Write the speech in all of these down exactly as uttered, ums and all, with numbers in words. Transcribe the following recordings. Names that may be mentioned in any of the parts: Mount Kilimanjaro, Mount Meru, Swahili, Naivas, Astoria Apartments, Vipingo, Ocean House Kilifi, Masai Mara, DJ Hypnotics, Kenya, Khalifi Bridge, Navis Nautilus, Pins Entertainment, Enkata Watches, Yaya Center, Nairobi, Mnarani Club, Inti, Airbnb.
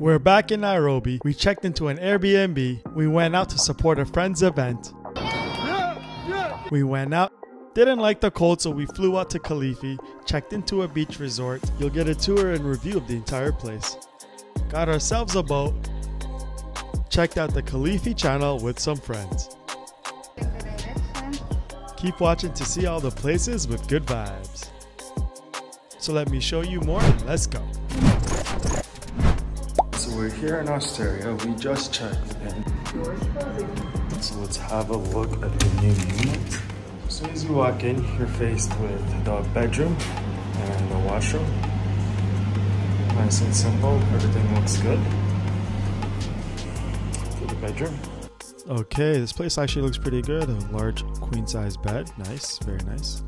We're back in Nairobi. We checked into an Airbnb. We went out to support a friend's event. We went out, didn't like the cold, so we flew out to Khalifi, checked into a beach resort. You'll get a tour and review of the entire place. Got ourselves a boat, checked out the Khalifi channel with some friends. Keep watching to see all the places with good vibes. So let me show you more and let's go. So we're here in Astoria, we just checked in. So let's have a look at the new unit. As soon as you walk in, you're faced with the bedroom and the washroom. Nice and simple, everything looks good. To the bedroom. Okay, this place actually looks pretty good. A large queen size bed, nice, very nice.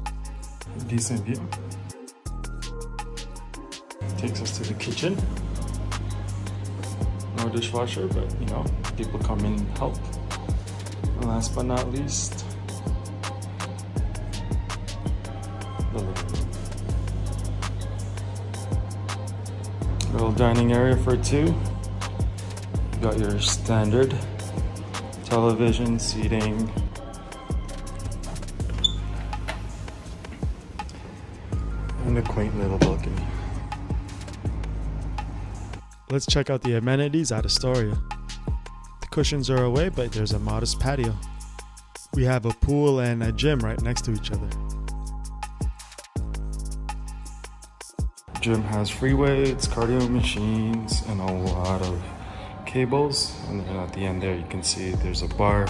Decent view. Takes us to the kitchen. No dishwasher, but you know, people come in and help. And last but not least, the living room. Little dining area for two. You got your standard television, seating. And a quaint little balcony. Let's check out the amenities at Astoria. The cushions are away, but there's a modest patio. We have a pool and a gym right next to each other. Gym has free weights, cardio machines, and a lot of cables. And then at the end there, you can see there's a bar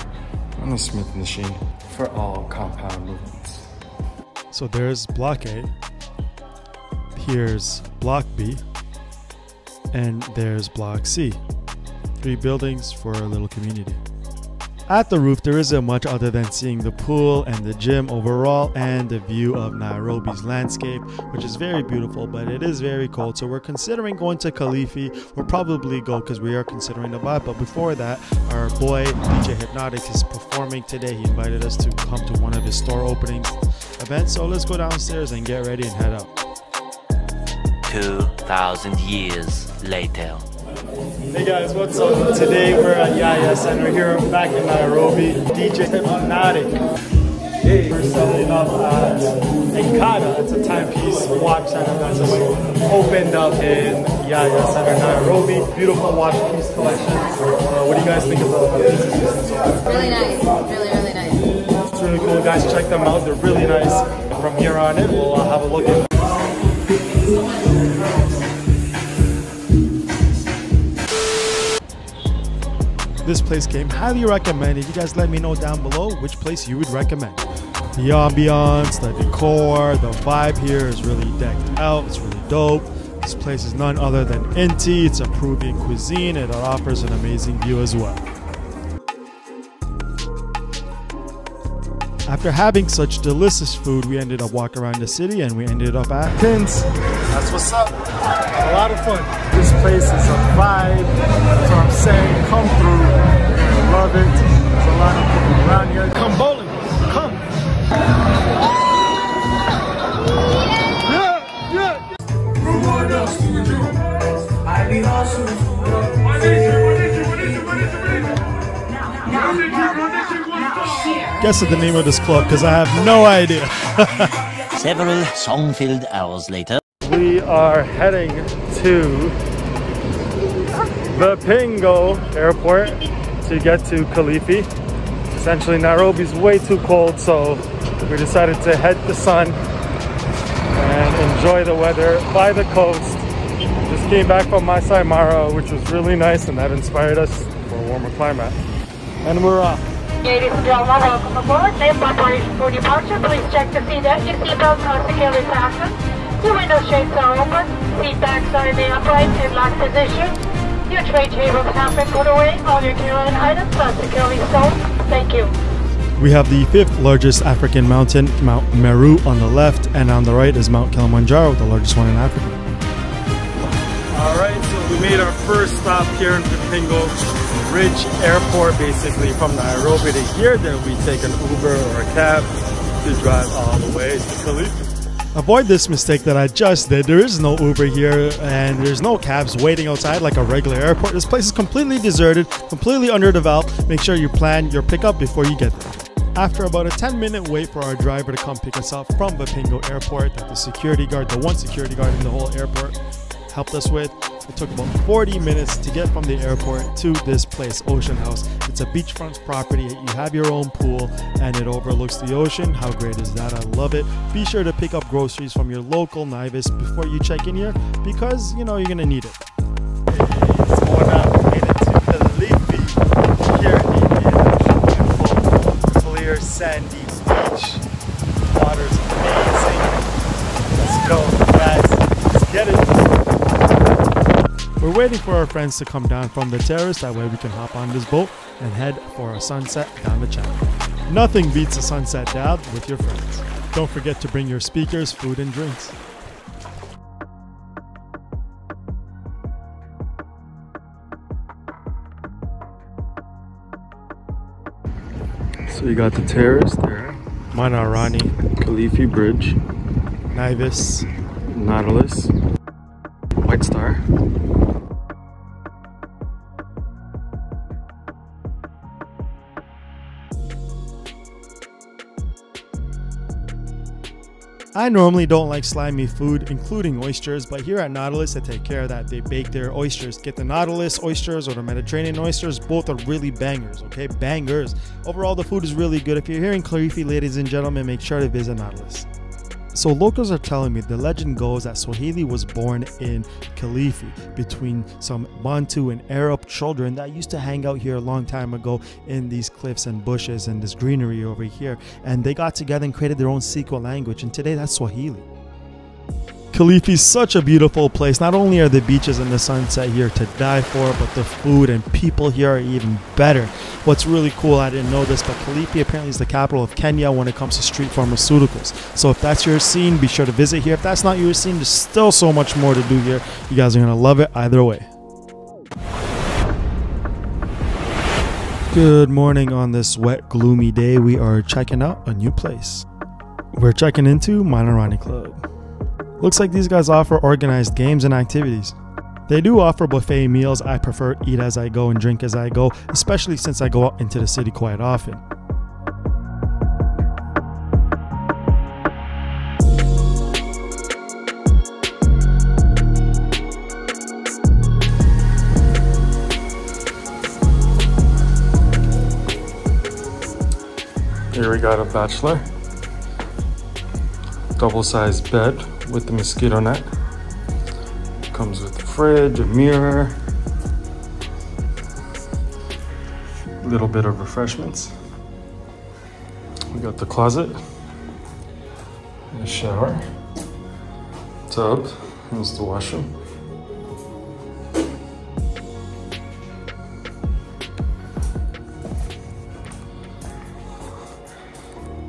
and a Smith machine for all compound movements. So there's block A, here's block B, and there's block C. Three buildings for a little community. At the roof, there isn't much other than seeing the pool and the gym overall and the view of Nairobi's landscape, which is very beautiful, but it is very cold. So we're considering going to Khalifi. We'll probably go because we are considering the vibe. But before that, our boy D J Hypnotics is performing today. He invited us to come to one of his store opening events. So let's go downstairs and get ready and head out. two thousand years later. Hey guys, what's up? Today we're at Yaya Center here back in Nairobi. D J Hypnotics. We're setting up at Enkata. It's a timepiece watch center that just opened up in Yaya Center, Nairobi. Beautiful watch piece collection. Uh, what do you guys think about the pieces? Really nice. Really, really nice. It's really cool, guys. Check them out. They're really nice. And from here on in, we'll uh, have a look at. This place came highly recommended. You guys let me know down below which place you would recommend. The ambiance, the decor, the vibe here is really decked out. It's really dope. This place is none other than Inti. It's a Peruvian cuisine and it offers an amazing view as well. After having such delicious food, we ended up walking around the city and we ended up at Pins. That's what's up. A lot of fun. This place is a vibe. That's what I'm saying. Come through. You love it. There's a lot of people around here. Come bowling. Come. Yeah, yeah. Reward us. I be awesome. What is it? What is it? What is it? What is it? What is it? Guess at the name of this club because I have no idea. Several song-filled hours later, we are heading to the Vipingo airport to get to Khalifi. Essentially, Nairobi's way too cold, so we decided to head the sun and enjoy the weather by the coast. Just came back from Masai Mara, which was really nice, and that inspired us for a warmer climate. And we're off. Ladies and gentlemen, welcome aboard. Safe operation for departure. Please check the seat at your seatbelt are securely fastened. Your window shades are open. Seat backs are in the upright and locked position. Your tray tables have been put away. All your carry-on items are securely stowed. Thank you. We have the fifth largest African mountain, Mount Meru, on the left, and on the right is Mount Kilimanjaro, the largest one in Africa. All right, so we made our first stop here in Vipingo. Bridge airport, basically from Nairobi to here. Then we take an Uber or a cab to drive all the way to Khalifi. Avoid this mistake that I just did. There is no Uber here and there's no cabs waiting outside like a regular airport. This place is completely deserted, completely underdeveloped. Make sure you plan your pickup before you get there. After about a ten minute wait for our driver to come pick us up from Vipingo airport that the security guard, the one security guard in the whole airport, helped us with, it took about forty minutes to get from the airport to this place, Ocean House. It's a beachfront property. You have your own pool and it overlooks the ocean. How great is that? I love it. Be sure to pick up groceries from your local Naivas before you check in here because, you know, you're going to need it. It's more now. We made it to Khalifi here in beautiful, clear, sandy beach. The water's amazing. Let's go, guys. Let's get it. We're waiting for our friends to come down from the terrace, that way we can hop on this boat and head for a sunset down the channel. Nothing beats a sunset dive with your friends. Don't forget to bring your speakers, food and drinks. So you got the terrace there. Mnarani. Khalifi Bridge. Navis. Nautilus. White Star. I normally don't like slimy food, including oysters, but here at Nautilus they take care of that. They bake their oysters. Get the Nautilus oysters or the Mediterranean oysters. Both are really bangers, okay? Bangers. Overall, the food is really good. If you're here in Khalifi, ladies and gentlemen, make sure to visit Nautilus. So locals are telling me the legend goes that Swahili was born in Khalifi between some Bantu and Arab children that used to hang out here a long time ago in these cliffs and bushes and this greenery over here, and they got together and created their own Siko language, and today that's Swahili. Khalifi is such a beautiful place. Not only are the beaches and the sunset here to die for, but the food and people here are even better. What's really cool, I didn't know this, but Khalifi apparently is the capital of Kenya when it comes to street pharmaceuticals. So if that's your scene, be sure to visit here. If that's not your scene, there's still so much more to do here. You guys are going to love it either way. Good morning on this wet, gloomy day. We are checking out a new place. We're checking into Mnarani Club. Looks like these guys offer organized games and activities. They do offer buffet meals. I prefer eat as I go and drink as I go, especially since I go out into the city quite often. Here we got a bachelor. Double-sized bed with the mosquito net. Comes with a fridge, a mirror, a little bit of refreshments. We got the closet, a shower, tub, here's the washroom.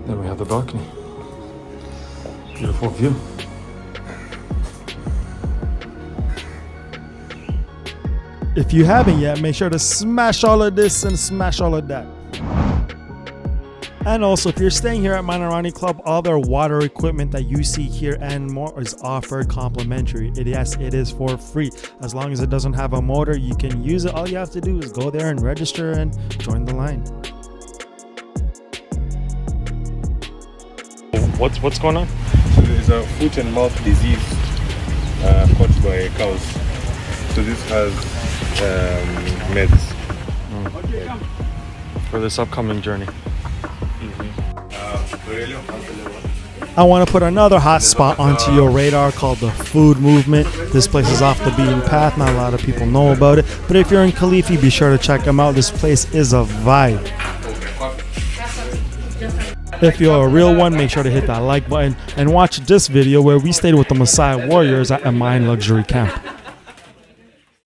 Then we have the balcony. Beautiful view. If you haven't yet, make sure to smash all of this and smash all of that. And also, if you're staying here at Mnarani Club, all their water equipment that you see here and more is offered complimentary. It, yes, it is for free. As long as it doesn't have a motor, you can use it. All you have to do is go there and register and join the line. What's, what's going on? So there's a foot and mouth disease uh, caught by cows. So this has um, meds. Mm. For this upcoming journey. Mm-hmm. I want to put another hot spot onto your radar called the food movement. This place is off the beaten path. Not a lot of people know about it. But if you're in Khalifi, be sure to check them out. This place is a vibe. If you're a real one, make sure to hit that like button and watch this video where we stayed with the Maasai warriors at a mine luxury camp.